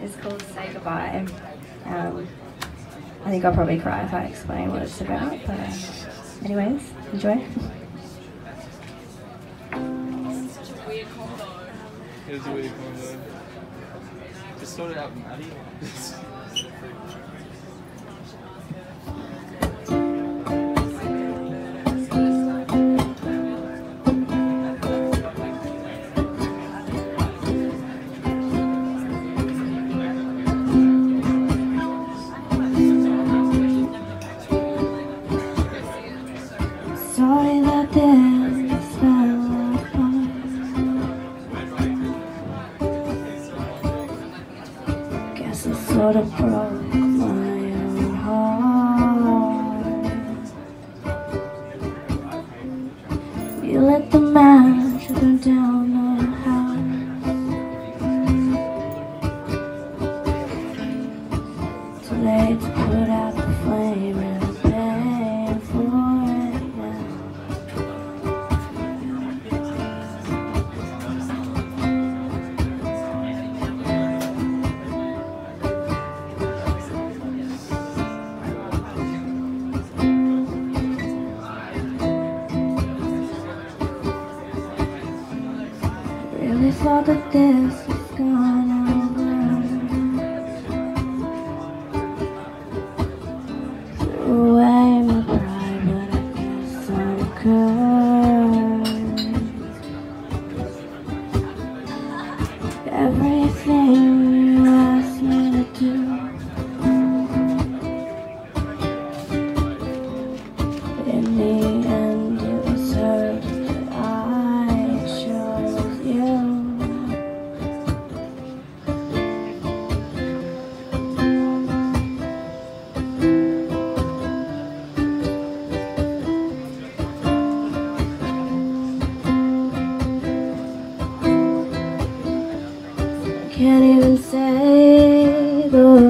It's called Say Goodbye. I think I'll probably cry if I explain what it's about, but anyways, enjoy. Such a weird combo. It was a weird combo. Just sort it out with Maddie. Sorry that this fell apart. Guess I sort of broke my own heart. You let the match burn down our house. Too late to put out the flame and pay for it. Really thought that this was gonna work. Threw away my pride, but I guess I'm cursed. Everything you asked me to do, in the end it was hurt. Can't even say the word.